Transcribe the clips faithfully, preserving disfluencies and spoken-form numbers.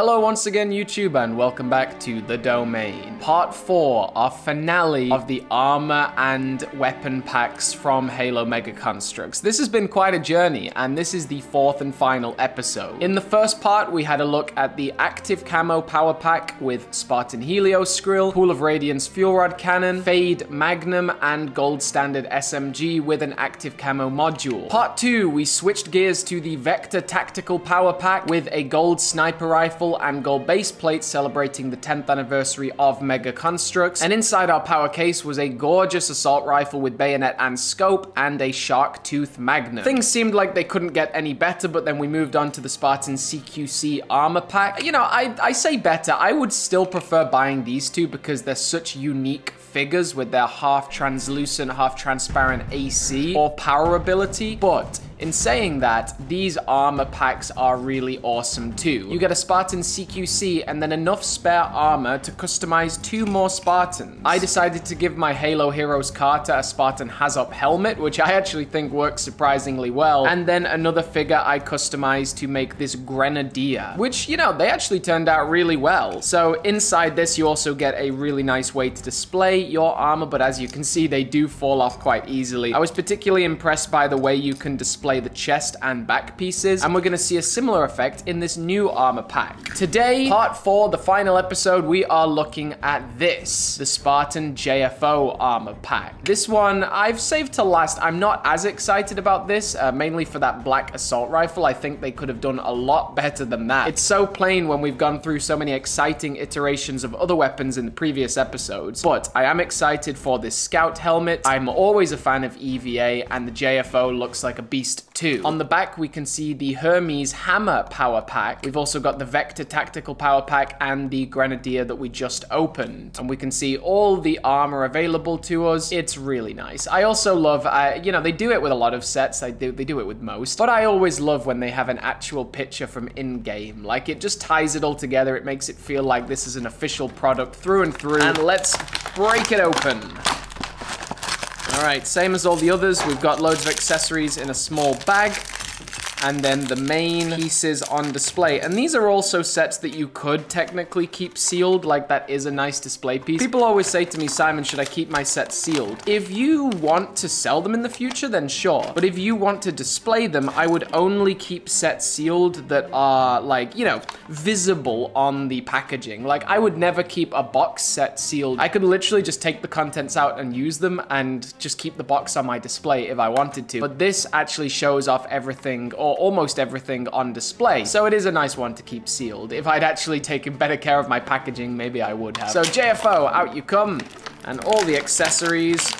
Hello once again YouTube and welcome back to The Domain. Part four, our finale of the armor and weapon packs from Halo Mega Construx. This has been quite a journey and this is the fourth and final episode. In the first part we had a look at the active camo power pack with Spartan Helios Skrill, Pool of Radiance Fuel Rod Cannon, Fade Magnum and Gold Standard S M G with an active camo module. Part two, we switched gears to the Vector Tactical Power Pack with a gold sniper rifle and gold base plate celebrating the tenth anniversary of Mega Construx. And inside our power case was a gorgeous assault rifle with bayonet and scope and a shark tooth magnum. Things seemed like they couldn't get any better, but then we moved on to the Spartan C Q C armor pack. You know, I, I say better, I would still prefer buying these two because they're such unique figures with their half translucent, half transparent A C or power ability, but in saying that, these armor packs are really awesome too. You get a Spartan C Q C and then enough spare armor to customize two more Spartans. I decided to give my Halo Heroes Carter a Spartan Hazop helmet, which I actually think works surprisingly well, and then another figure I customized to make this Grenadier, which, you know, they actually turned out really well. So inside this, you also get a really nice way to display your armor, but as you can see, they do fall off quite easily. I was particularly impressed by the way you can display the chest and back pieces, and we're going to see a similar effect in this new armor pack. Today, part four, the final episode, we are looking at this, the Spartan J F O armor pack. This one I've saved to last. I'm not as excited about this, uh, mainly for that black assault rifle. I think they could have done a lot better than that. It's so plain when we've gone through so many exciting iterations of other weapons in the previous episodes, but I am excited for this scout helmet. I'm always a fan of E V A, and the J F O looks like a beast too. On the back, we can see the Hermes Hammer Power Pack. We've also got the Vector Tactical Power Pack and the Grenadier that we just opened. And we can see all the armor available to us. It's really nice. I also love, uh, you know, they do it with a lot of sets. They do, they do it with most. But I always love when they have an actual picture from in-game. Like, it just ties it all together. It makes it feel like this is an official product through and through. And let's break it open. All right, same as all the others, we've got loads of accessories in a small bag, and then the main pieces on display. And these are also sets that you could technically keep sealed, like that is a nice display piece. People always say to me, Simon, should I keep my sets sealed? If you want to sell them in the future, then sure. But if you want to display them, I would only keep sets sealed that are, like, you know, visible on the packaging. Like, I would never keep a box set sealed. I could literally just take the contents out and use them and just keep the box on my display if I wanted to. But this actually shows off everything, or almost everything, on display. So it is a nice one to keep sealed. If I'd actually taken better care of my packaging, maybe I would have. So J F O, out you come, and all the accessories.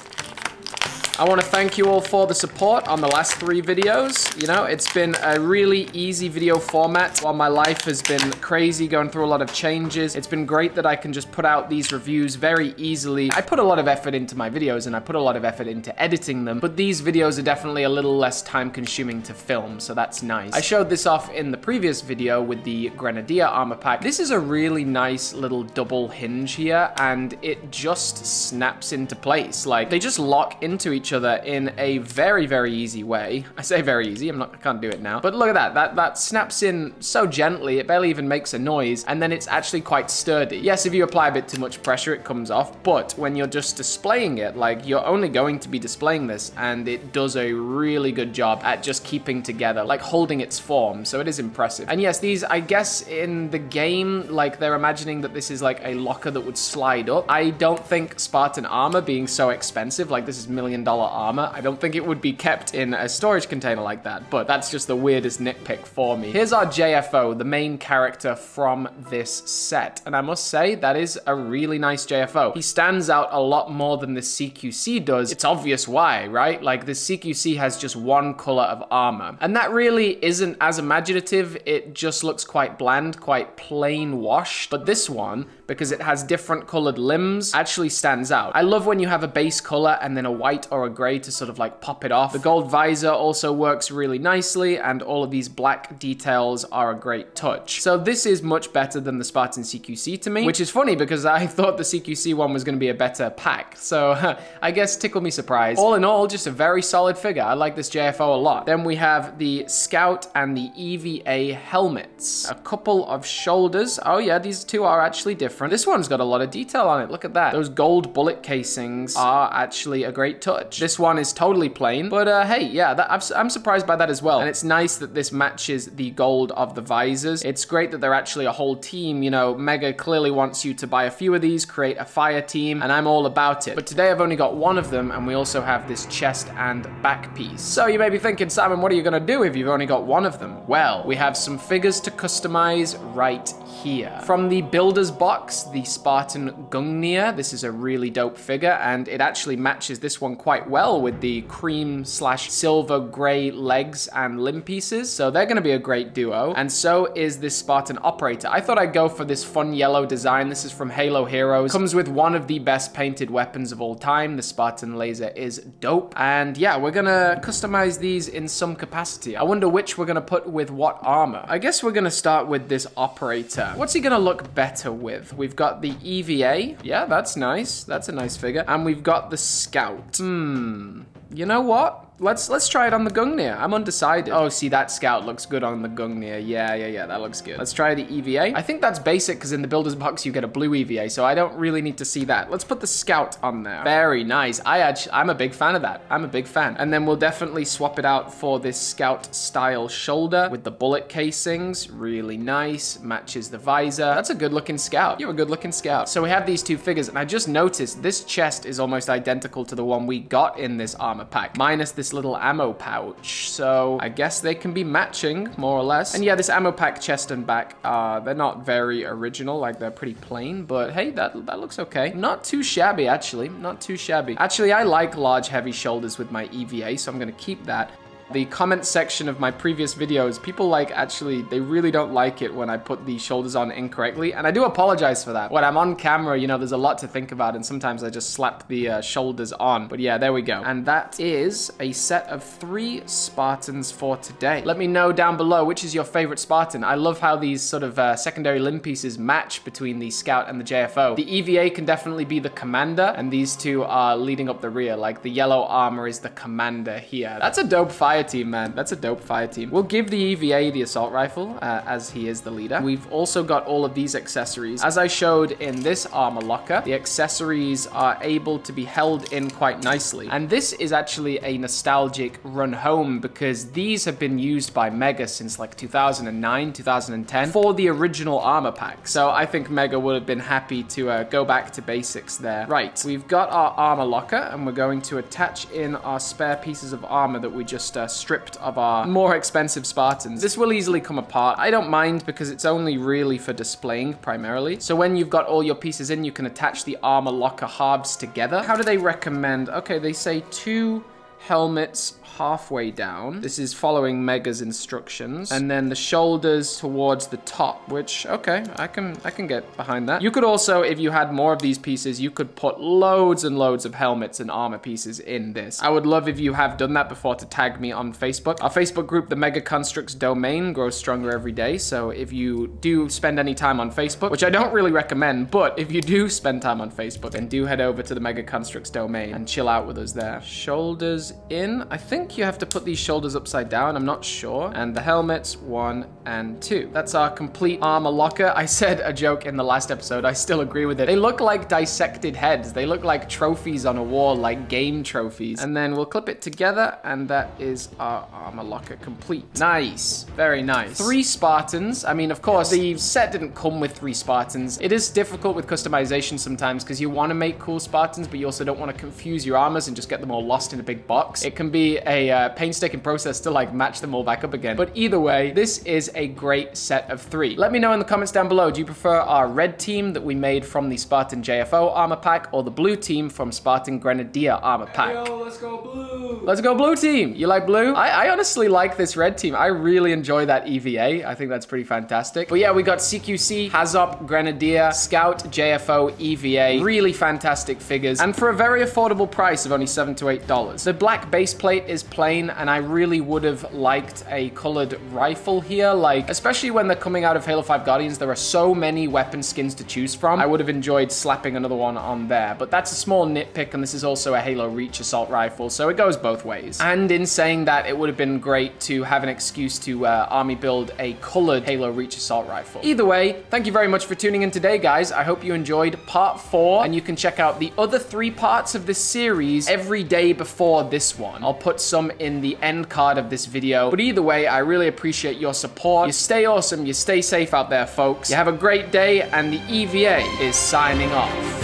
I want to thank you all for the support on the last three videos. You know, it's been a really easy video format. While my life has been crazy, going through a lot of changes, it's been great that I can just put out these reviews very easily. I put a lot of effort into my videos and I put a lot of effort into editing them, but these videos are definitely a little less time consuming to film, so that's nice. I showed this off in the previous video with the Grenadier armor pack. This is a really nice little double hinge here, and it just snaps into place. Like, they just lock into each other in a very, very easy way. I say very easy, I'm not, I can't do it now. But look at that, that, that snaps in so gently, it barely even makes a noise, and then it's actually quite sturdy. Yes, if you apply a bit too much pressure, it comes off, but when you're just displaying it, like, you're only going to be displaying this, and it does a really good job at just keeping together, like holding its form, so it is impressive. And yes, these, I guess in the game, like, they're imagining that this is like a locker that would slide up. I don't think Spartan armor being so expensive, like this is million dollar armor, I don't think it would be kept in a storage container like that, but that's just the weirdest nitpick for me. Here's our J F O, the main character from this set, and I must say that is a really nice J F O. He stands out a lot more than the C Q C does. It's obvious why, right? Like, the C Q C has just one color of armor, and that really isn't as imaginative. It just looks quite bland, quite plain washed, but this one, because it has different colored limbs, actually stands out. I love when you have a base color and then a white or or a grey to sort of like pop it off. The gold visor also works really nicely, and all of these black details are a great touch. So this is much better than the Spartan C Q C to me, which is funny because I thought the C Q C one was going to be a better pack. So I guess tickle me surprise. All in all, just a very solid figure. I like this J F O a lot. Then we have the Scout and the E V A helmets. A couple of shoulders. Oh yeah, these two are actually different. This one's got a lot of detail on it. Look at that. Those gold bullet casings are actually a great touch. This one is totally plain, but uh, hey, yeah, that, I've, I'm surprised by that as well. And it's nice that this matches the gold of the visors. It's great that they're actually a whole team. You know, Mega clearly wants you to buy a few of these, create a fire team, and I'm all about it. But today I've only got one of them, and we also have this chest and back piece. So you may be thinking, Simon, what are you going to do if you've only got one of them? Well, we have some figures to customize right here. From the builder's box, the Spartan Gungnir. This is a really dope figure, and it actually matches this one quite well with the cream slash silver gray legs and limb pieces. So they're going to be a great duo. And so is this Spartan Operator. I thought I'd go for this fun yellow design. This is from Halo Heroes. Comes with one of the best painted weapons of all time. The Spartan Laser is dope. And yeah, we're going to customize these in some capacity. I wonder which we're going to put with what armor. I guess we're going to start with this Operator. What's he going to look better with? We've got the E V A. Yeah, that's nice. That's a nice figure. And we've got the Scout. Hmm. You know what? Let's let's try it on the Gungnir. I'm undecided. Oh, see, that Scout looks good on the Gungnir. Yeah, yeah, yeah, that looks good. Let's try the E V A. I think that's basic because in the builder's box you get a blue E V A, so I don't really need to see that. Let's put the Scout on there. Very nice. I actually, I'm a big fan of that. I'm a big fan. And then we'll definitely swap it out for this Scout style shoulder with the bullet casings. Really nice. Matches the visor. That's a good looking Scout. You're a good looking Scout. So we have these two figures, and I just noticed this chest is almost identical to the one we got in this armor pack, minus this little ammo pouch. So I guess they can be matching more or less. And yeah, this ammo pack chest and back, uh, they're not very original, like they're pretty plain, but hey, that, that looks okay. Not too shabby, actually, not too shabby. Actually, I like large, heavy shoulders with my E V A, so I'm gonna keep that. The comment section of my previous videos, people like actually, they really don't like it when I put the shoulders on incorrectly, and I do apologize for that. When I'm on camera, you know, there's a lot to think about, and sometimes I just slap the uh, shoulders on. But yeah, there we go. And that is a set of three Spartans for today. Let me know down below which is your favorite Spartan. I love how these sort of uh, secondary limb pieces match between the Scout and the J F O. The E V A can definitely be the commander, and these two are leading up the rear. Like the yellow armor is the commander here. That's a dope fire team, man. That's a dope fire team. We'll give the E V A the assault rifle uh, as he is the leader. We've also got all of these accessories. As I showed in this armor locker, the accessories are able to be held in quite nicely. And this is actually a nostalgic run home because these have been used by Mega since like two thousand nine, two thousand ten for the original armor pack. So I think Mega would have been happy to uh, go back to basics there. Right. We've got our armor locker, and we're going to attach in our spare pieces of armor that we just uh, stripped of our more expensive Spartans. This will easily come apart. I don't mind because it's only really for displaying primarily. So when you've got all your pieces in, you can attach the armor locker halves together. How do they recommend? Okay, they say two helmets halfway down. This is following Mega's instructions. And then the shoulders towards the top, which, okay, I can I can get behind that. You could also, if you had more of these pieces, you could put loads and loads of helmets and armor pieces in this. I would love if you have done that before to tag me on Facebook. Our Facebook group, the Mega Construx domain, grows stronger every day. So if you do spend any time on Facebook, which I don't really recommend, but if you do spend time on Facebook, then do head over to the Mega Construx domain and chill out with us there. Shoulders in. I think you have to put these shoulders upside down. I'm not sure. And the helmets, one and two. That's our complete armor locker. I said a joke in the last episode. I still agree with it. They look like dissected heads. They look like trophies on a wall, like game trophies. And then we'll clip it together, and that is our armor locker complete. Nice. Very nice. Three Spartans. I mean, of course, the set didn't come with three Spartans. It is difficult with customization sometimes because you want to make cool Spartans, but you also don't want to confuse your armors and just get them all lost in a big box. blocks. It can be a uh, painstaking process to like match them all back up again. But either way, this is a great set of three. Let me know in the comments down below, do you prefer our red team that we made from the Spartan J F O armor pack or the blue team from Spartan Grenadier armor pack? Hey, yo, let's go blue! Let's go blue team! You like blue? I, I honestly like this red team. I really enjoy that E V A. I think that's pretty fantastic. But yeah, we got C Q C, Hazop, Grenadier, Scout, J F O, E V A. Really fantastic figures. And for a very affordable price of only seven to eight dollars. The black base plate is plain, and I really would have liked a colored rifle here. Like, especially when they're coming out of Halo five Guardians, there are so many weapon skins to choose from. I would have enjoyed slapping another one on there. But that's a small nitpick, and this is also a Halo Reach assault rifle, so it goes both ways. And in saying that, it would have been great to have an excuse to uh, army build a colored Halo Reach assault rifle. Either way, thank you very much for tuning in today, guys. I hope you enjoyed part four, and you can check out the other three parts of this series every day before this one. I'll put some in the end card of this video. But either way, I really appreciate your support. You stay awesome, you stay safe out there, folks. You have a great day, and the E V A is signing off.